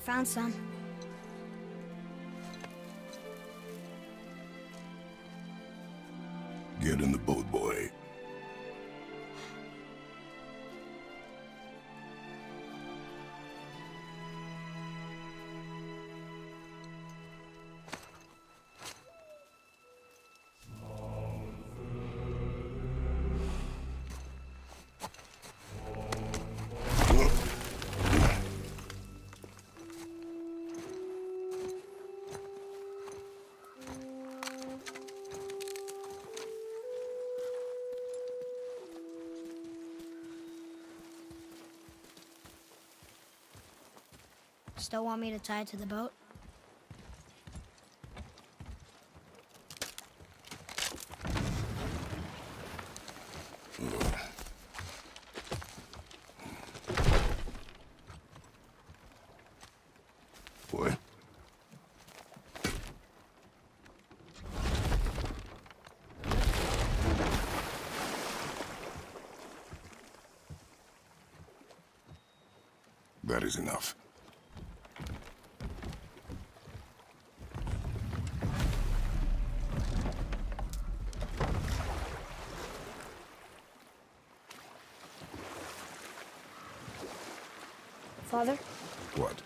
Found some. Get in the boat, boy. Still want me to tie it to the boat? Boy. That is enough. Father? What?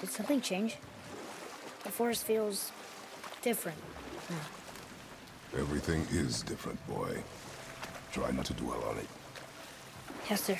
Did something change? The forest feels different. Everything is different, boy. Try not to dwell on it. Yes, sir.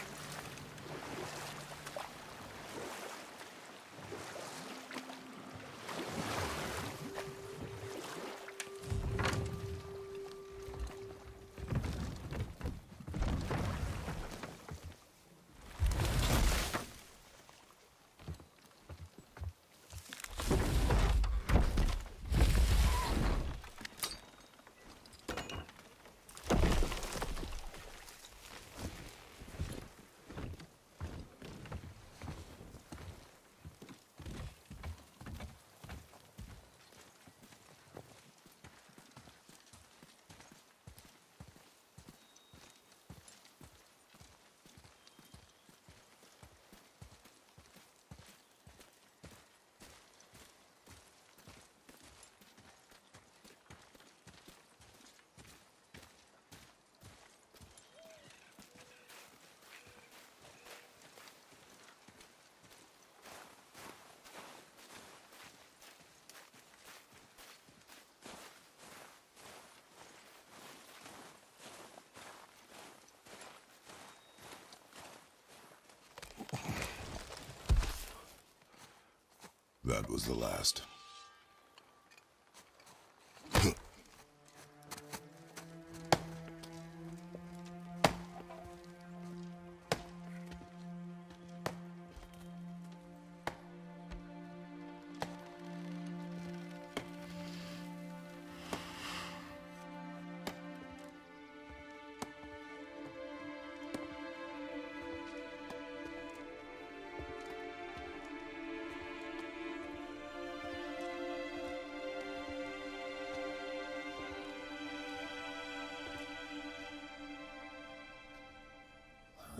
That was the last.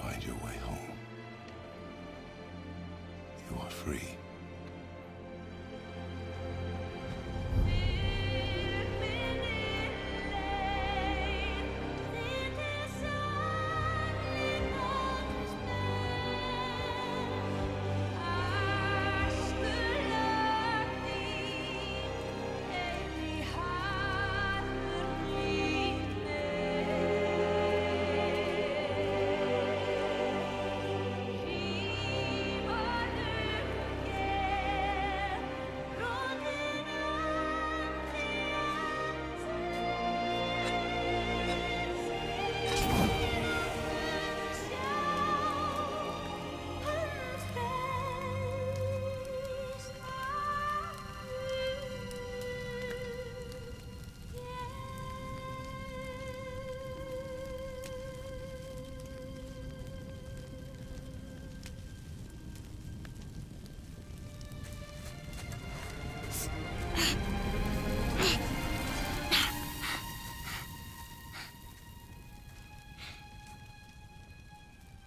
Find your way home. You are free.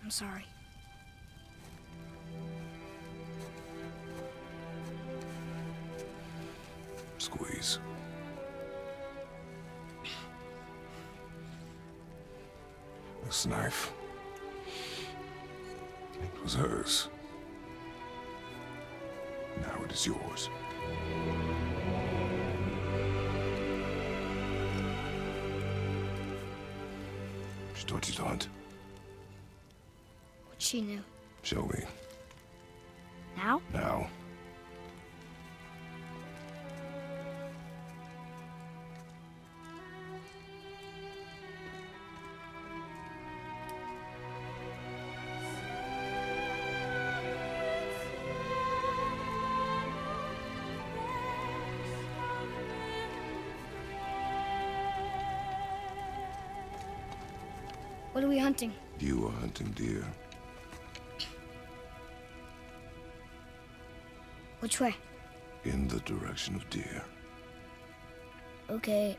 I'm sorry. Squeeze. This knife. It was hers. Now it is yours. Что ты тут? She knew. Shall we? Now? Now. What are we hunting? You are hunting deer. Which way? In the direction of deer. Okay,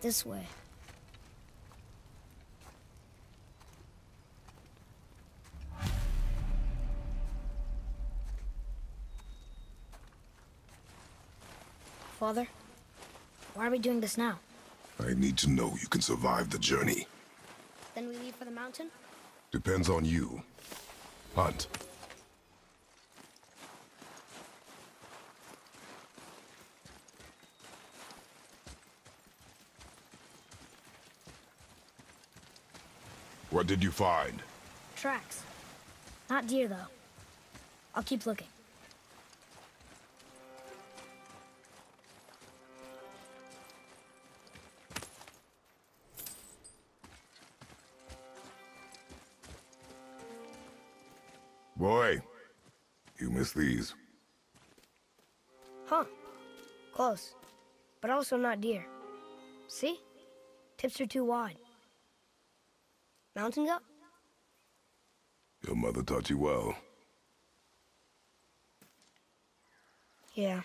this way. Father, why are we doing this now? I need to know you can survive the journey. Then we leave for the mountain? Depends on you. Hunt. What did you find? Tracks. Not deer, though. I'll keep looking. Boy, you missed these. Huh. Close. But also not deer. See? Tips are too wide. Mountain goat? Your mother taught you well. Yeah.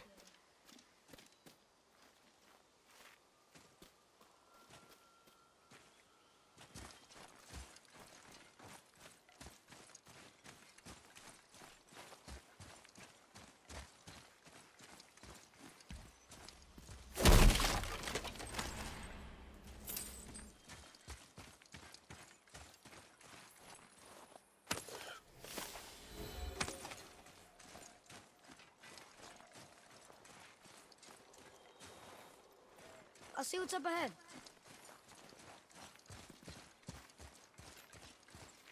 I'll see what's up ahead.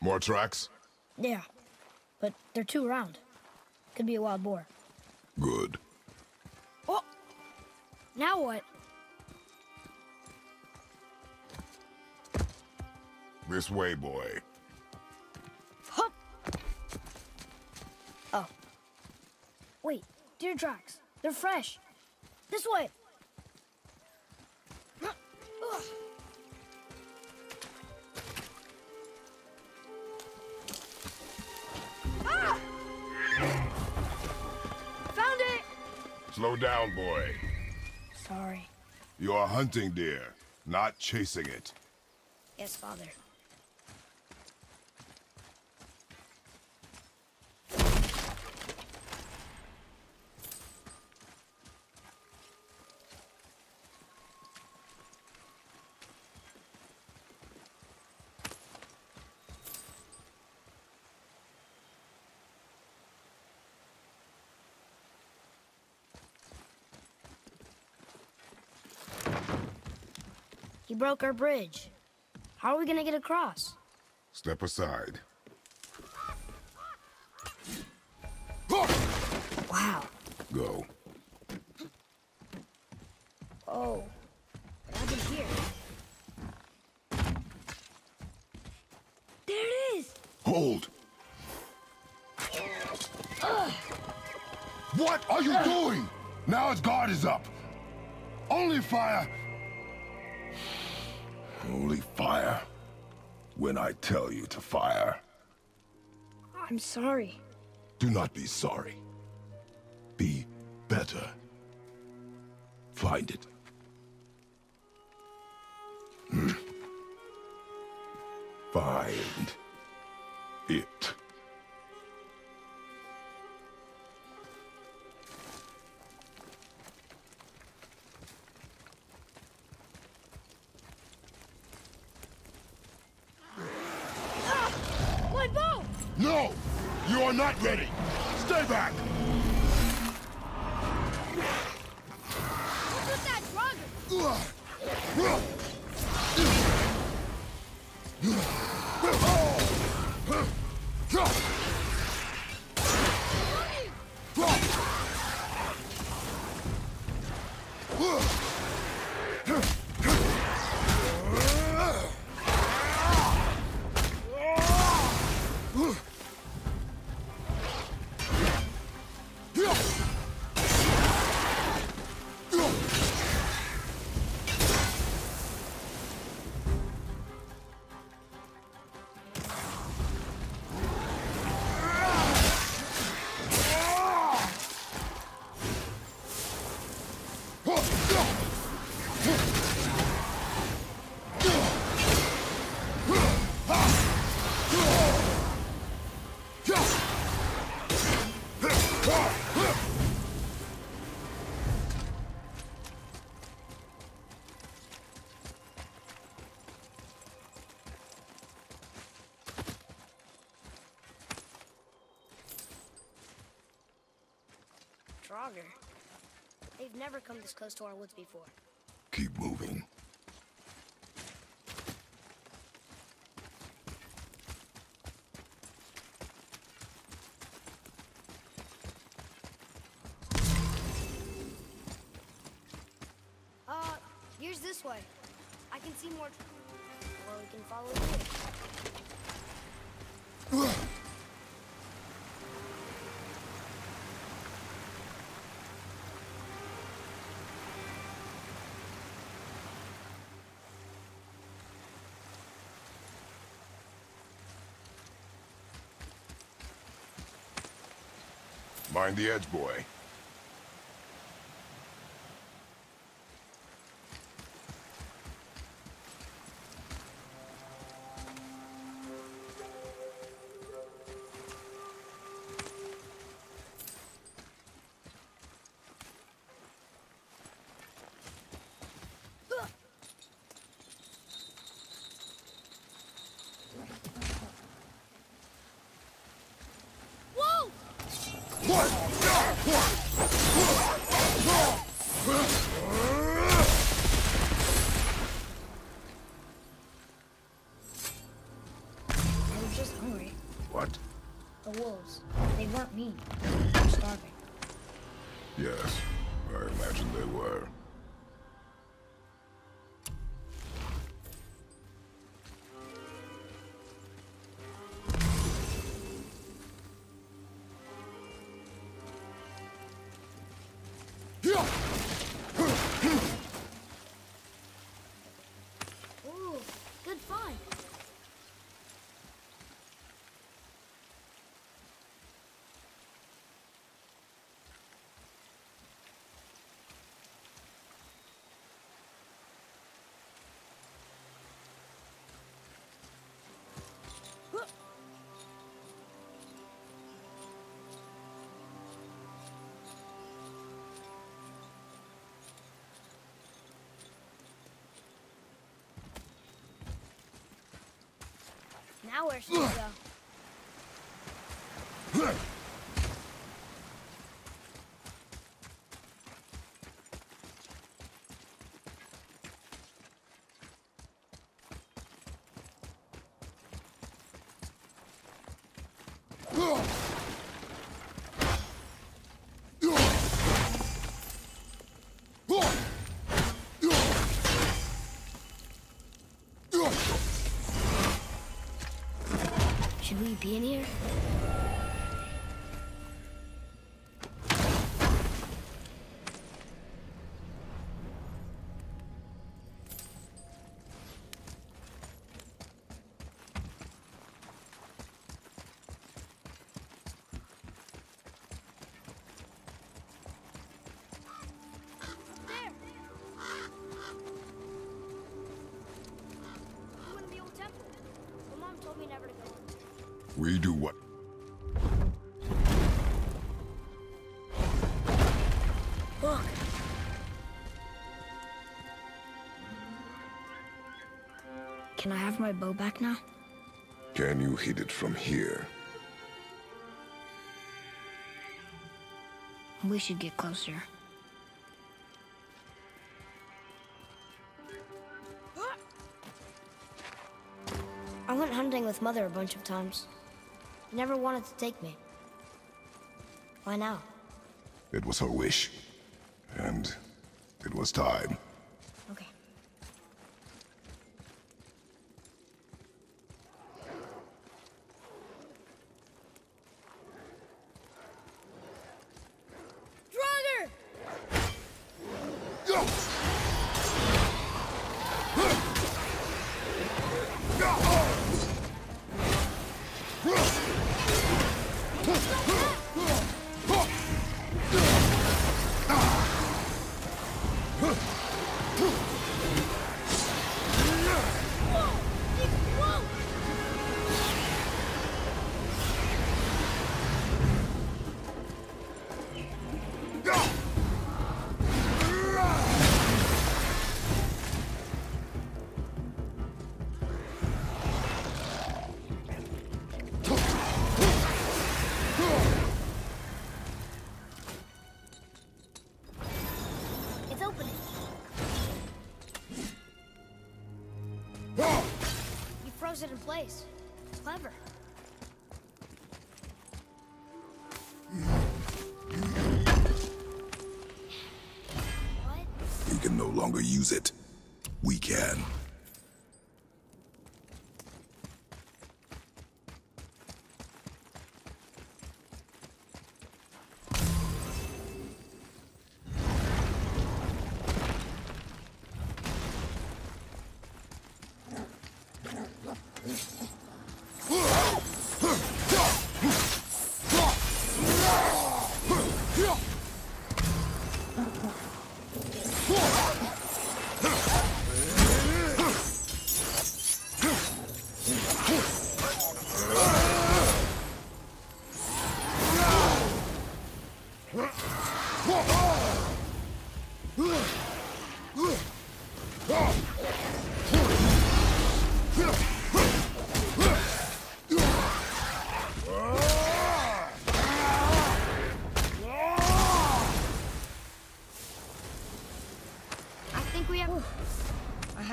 More tracks? Yeah, but they're too round. Could be a wild boar. Good. Oh! Now what? This way, boy. Hup! Oh. Wait, deer tracks. They're fresh. This way! Ah! Found it! Slow down, boy. Sorry. You are hunting deer, not chasing it. Yes, father. He broke our bridge. How are we gonna get across? Step aside. Wow. Go. Oh. Nothing here. There it is! Hold! What are you doing? Now his guard is up. Only fire... Only fire when I tell you to fire. I'm sorry. Do not be sorry. Be better. Find it. Find it. No! You are not ready! Stay back! What's with that drugger? They've never come this close to our woods before. Keep moving. Here's this way. I can see more. Well, we can follow you. Mind the edge, boy. What? the wolves. They weren't mean. They were starving. Yes, I imagine they were. Now where should we go? Should we be in here? We do what? Look. Can I have my bow back now? Can you hit it from here? We should get closer. I went hunting with Mother a bunch of times. Never wanted to take me. Why now? It was her wish. And it was time. Okay. It in place. Clever. What? You can no longer use it. We can.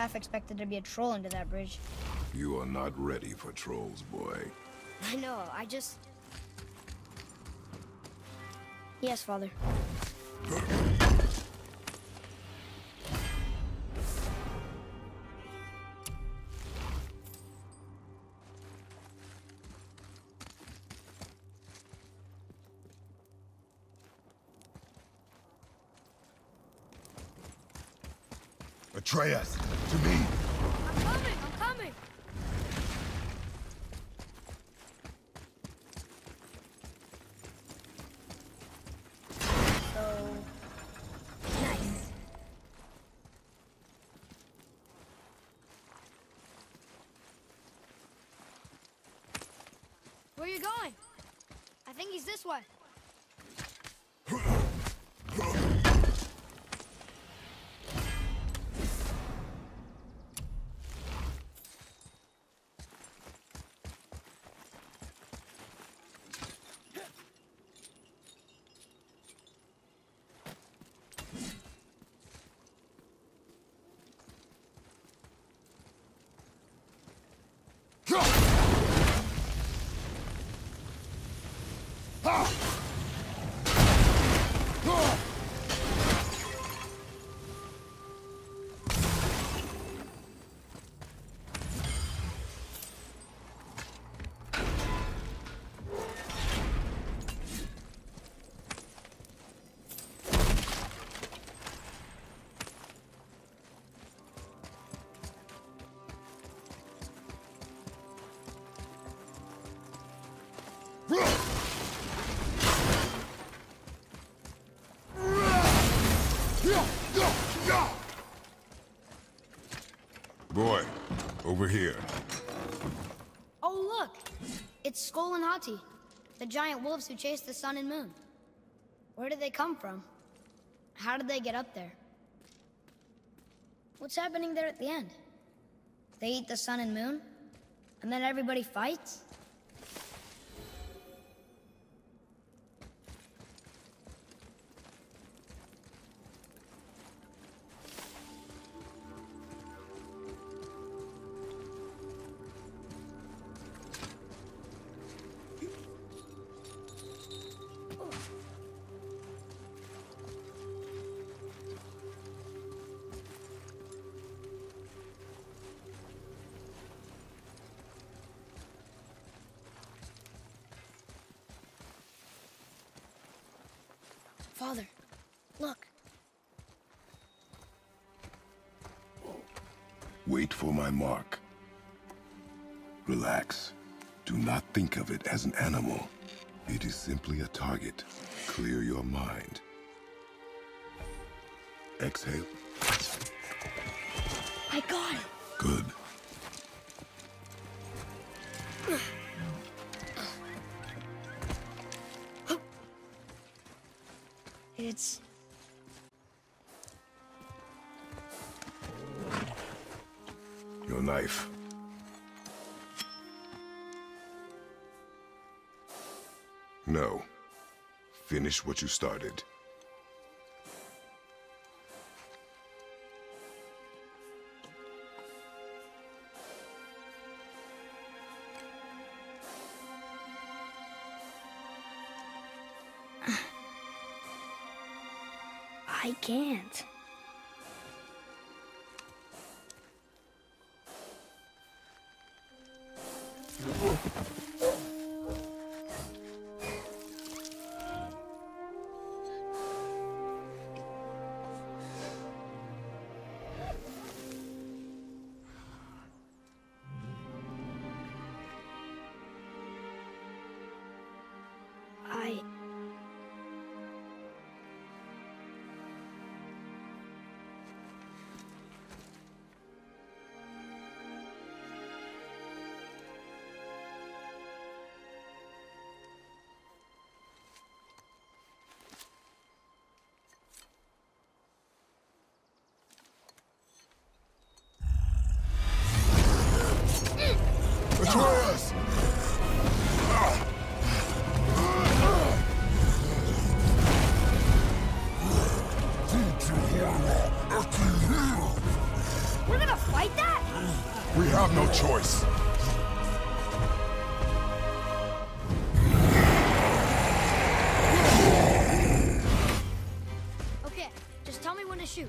I expected to be a troll under that bridge. You are not ready for trolls, boy. I know, I just... Yes, Father. Atreus, to me! I'm coming! I'm coming! Where are you going? I think he's this way. Boy, over here. Oh, look! It's Skoll and Hati, the giant wolves who chase the sun and moon. Where did they come from? How did they get up there? What's happening there at the end? They eat the sun and moon, and then everybody fights? Father, look. Wait for my mark. Relax. Do not think of it as an animal. It is simply a target. Clear your mind. Exhale. I got it. Good. It's... your knife. No. Finish what you started. I can't. Atreus! We're gonna fight that? We have no choice. you.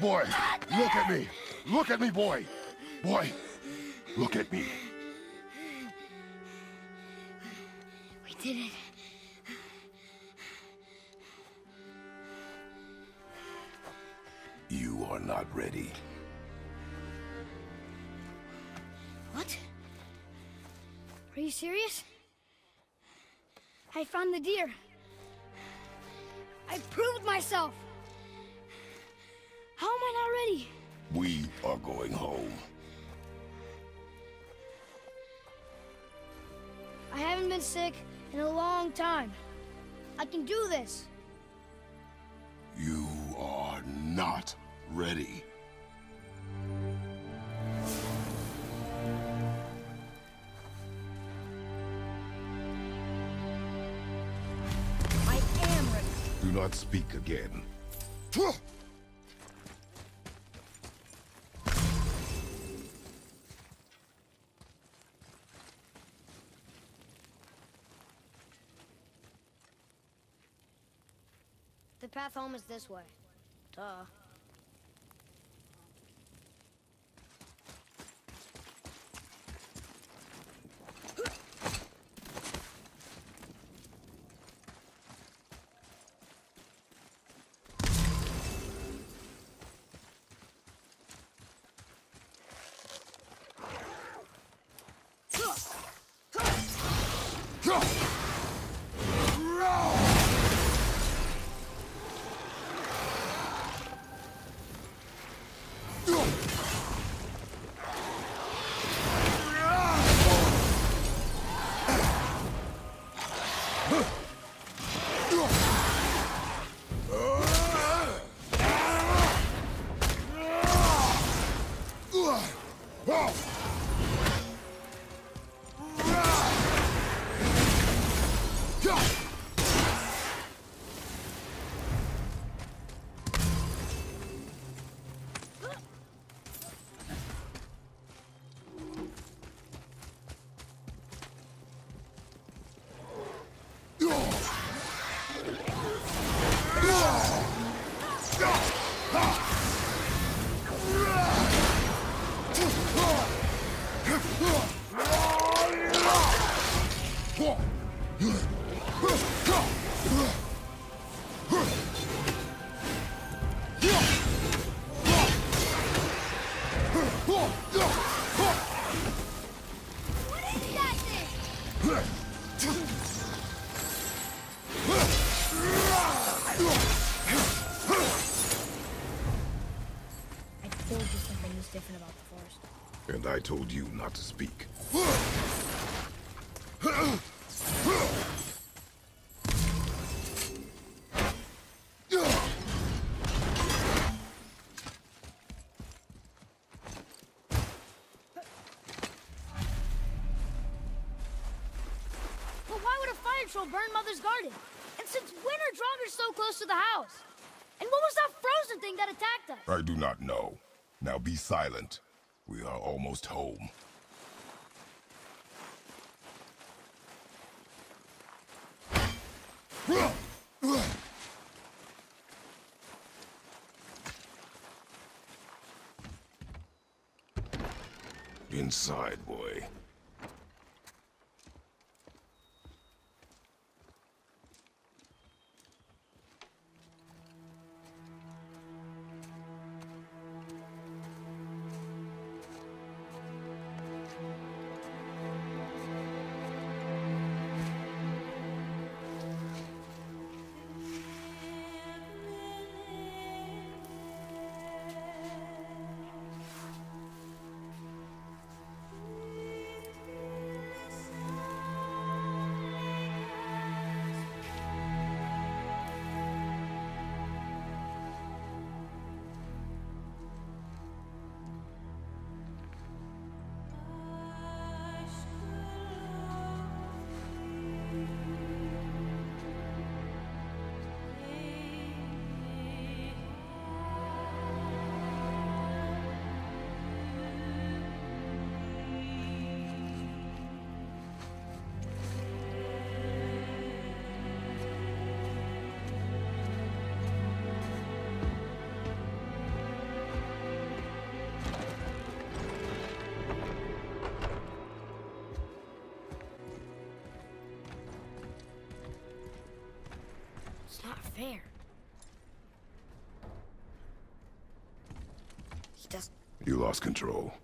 Boy, look at me! Look at me, boy! Boy, look at me! We did it. You are not ready. What? Are you serious? I found the deer. I proved myself. How am I not ready? We are going home. I haven't been sick in a long time. I can do this. You are not ready. I am ready. Do not speak again. The path home is this way. Duh. And I told you not to speak. But why would a fire troll burn Mother's garden? And since when are Draugrs so close to the house? And what was that frozen thing that attacked us? I do not know. Now be silent. We are almost home. Inside, boy. Fair. He doesn't. You lost control.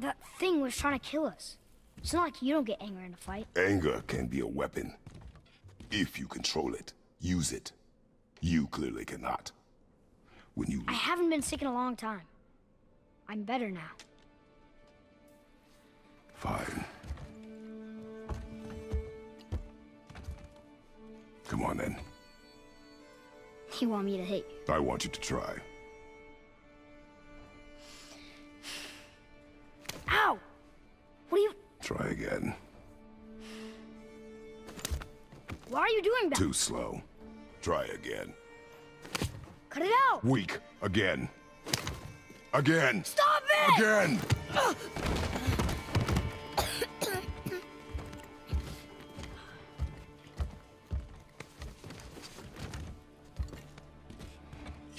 That thing was trying to kill us. It's not like you don't get anger in a fight. Anger can be a weapon. If you control it, use it. You clearly cannot. When you... I haven't been sick in a long time. I'm better now. Fine. Come on then. You want me to hate you? I want you to try. Ow! What are you... Try again. Why are you doing that? Too slow. Try again. Cut it out! Weak. Again. Again! Stop it! Again!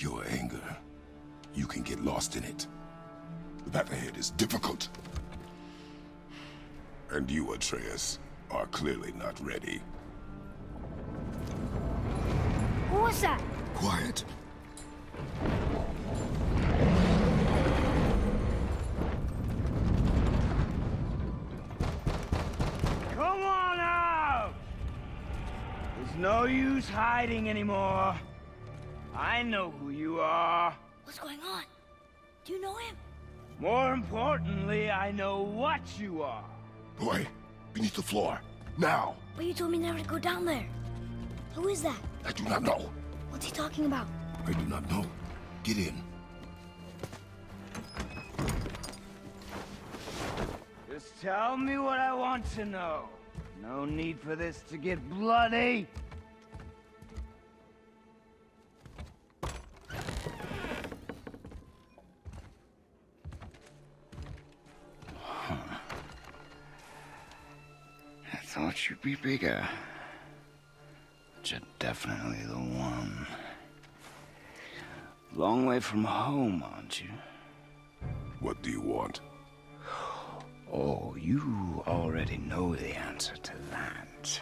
Your anger, you can get lost in it. The path ahead is difficult. And you, Atreus, are clearly not ready. What was that? Quiet. Come on out! There's no use hiding anymore. I know who you are. What's going on? Do you know him? More importantly, I know what you are. Boy, beneath the floor. Now! But you told me never to go down there. Who is that? I do not know. What's he talking about? I do not know. Get in. Just tell me what I want to know. No need for this to get bloody. Thought you'd be bigger, but you're definitely the one. Long way from home, aren't you? What do you want? Oh, you already know the answer to that.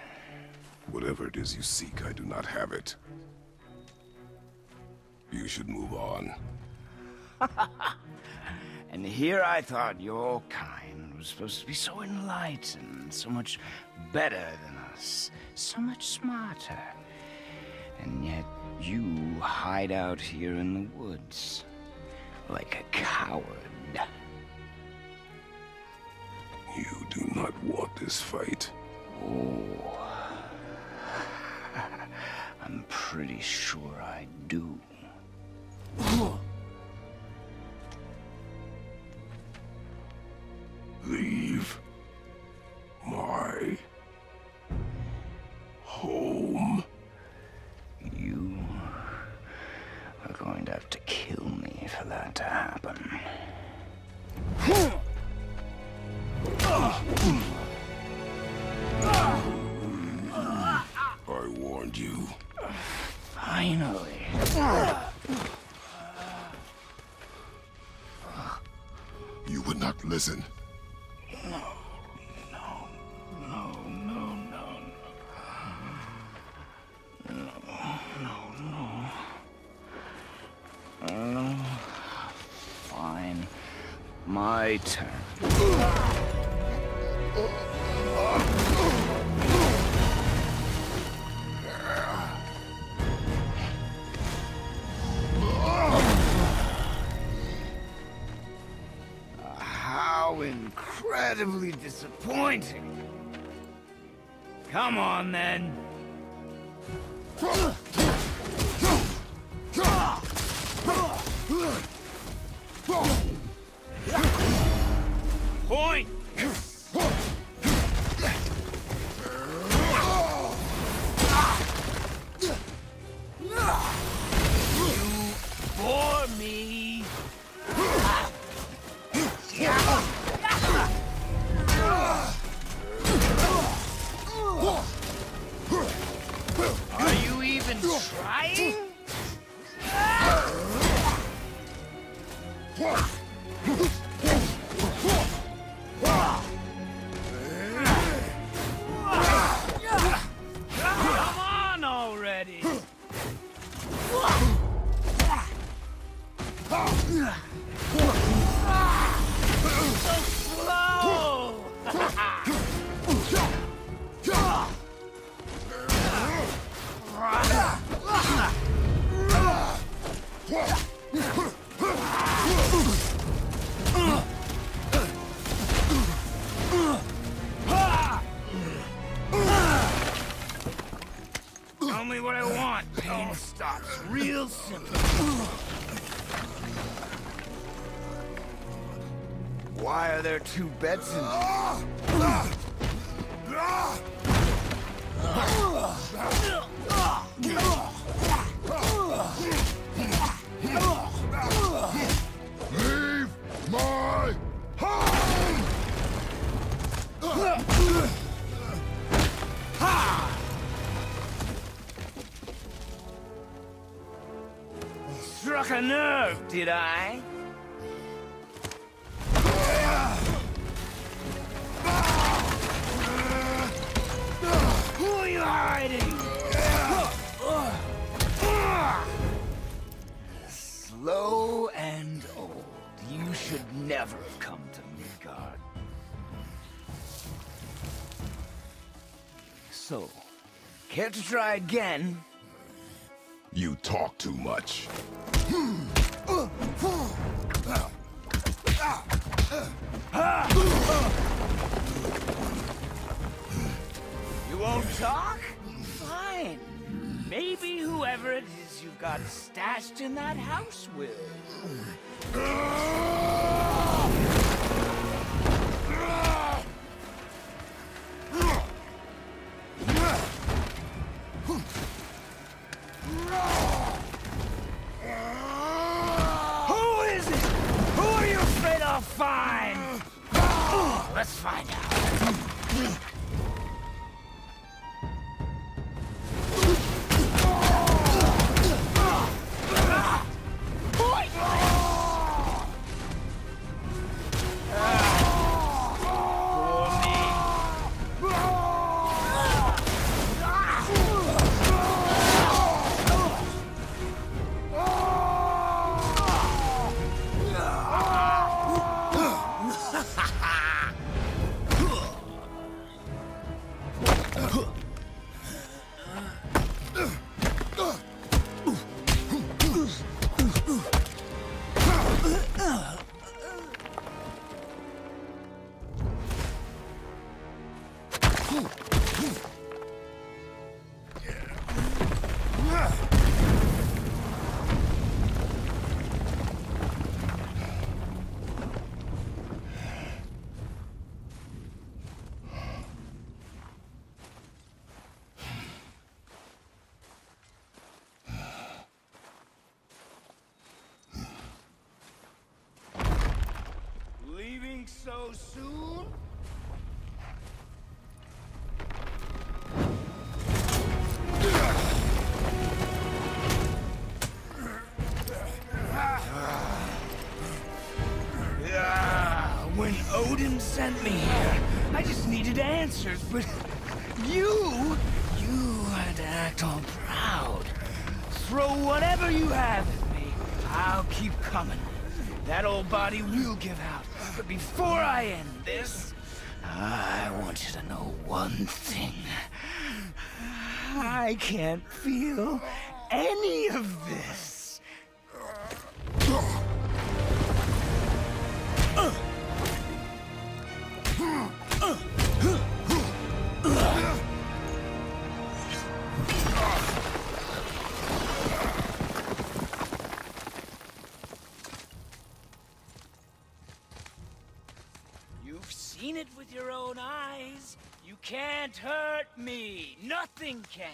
Whatever it is you seek, I do not have it. You should move on. And here I thought your kind was supposed to be so enlightened, so much better than us, so much smarter. And yet you hide out here in the woods, like a coward. You do not want this fight. Oh. I'm pretty sure I do. Leave my home. You are going to have to kill me for that to happen. I warned you. would not listen. No. Fine. My turn. How incredibly disappointing. Come on, then. Point! You bore me! Are you even trying? Why are there two beds in Leave my home! Struck a nerve, did I? Slow and old, you should never have come to Midgard. So, care to try again? You talk too much. You won't talk? Fine. Maybe whoever it is you've got stashed in that house will. Who is it? Who are you afraid I'll find? Let's find out. So soon? Odin sent me here. I just needed answers, but you had to act all proud. Throw whatever you have at me. I'll keep coming. That old body will give out. But before I end this, I want you to know one thing. I can't feel any of this. You've seen it with your own eyes. You can't hurt me. Nothing can.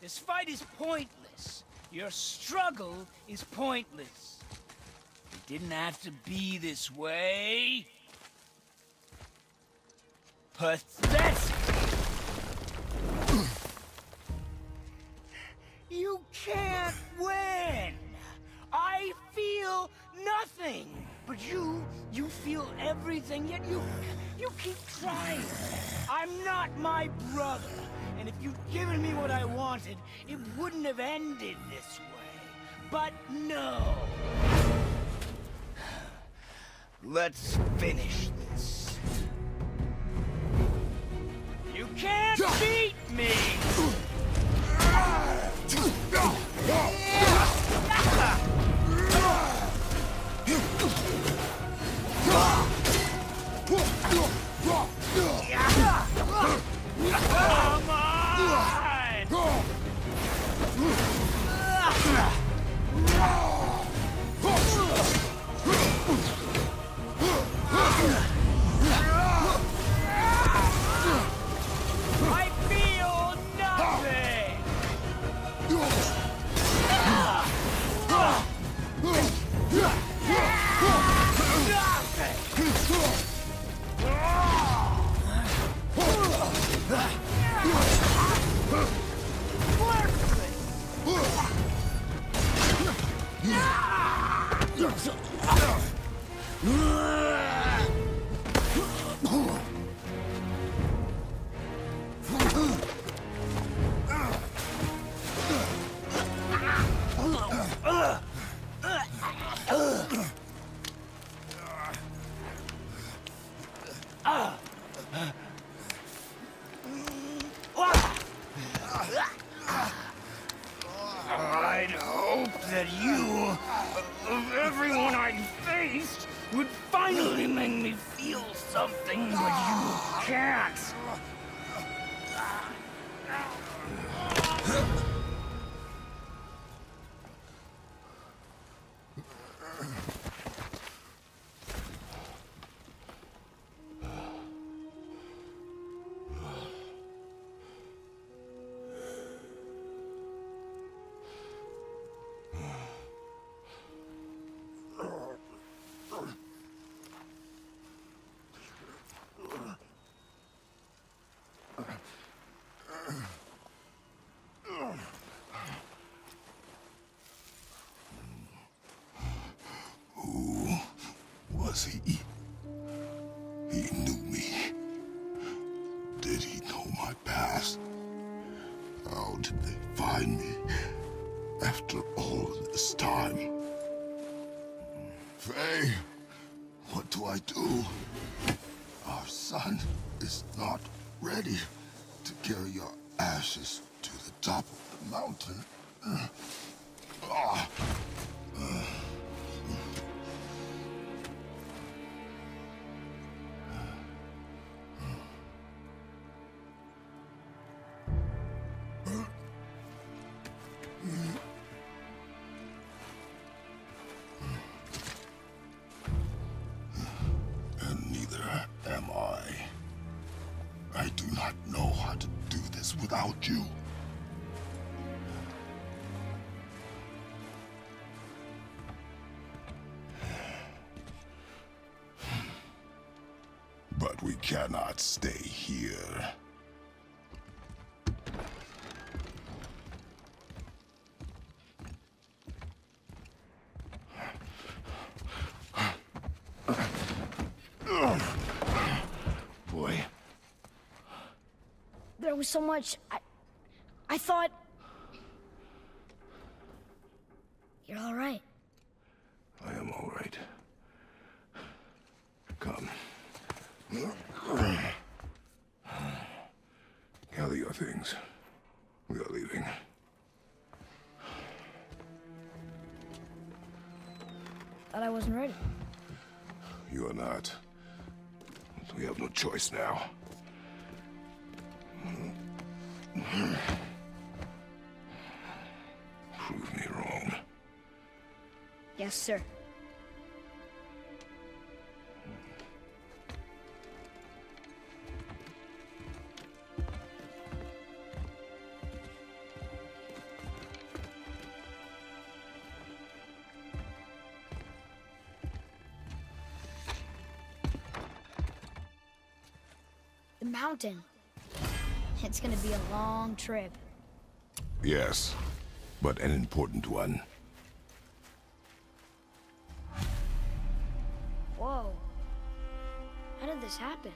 This fight is pointless. Your struggle is pointless. It didn't have to be this way. Pathetic! You can't win! I feel nothing! But you feel everything, yet you keep trying. I'm not my brother. And if you'd given me what I wanted, it wouldn't have ended this way. But no! Let's finish this. You can't beat me! Come on! I feel nothing! I'd hope that you, of everyone I'd faced, would finally make me feel something, but you can't. He knew me. Did he know my past? How did they find me after all this time? Faye, what do I do? Our son is not ready to carry your ashes to the top of the mountain. I do not know how to do this without you. But we cannot stay here. was so much. I thought... You're all right. I am all right. Come. Gather your things. We are leaving. Thought I wasn't ready. You are not. We have no choice now. Prove me wrong. Yes, sir. The mountain. It's gonna be a long trip. Yes, but an important one. Whoa. How did this happen?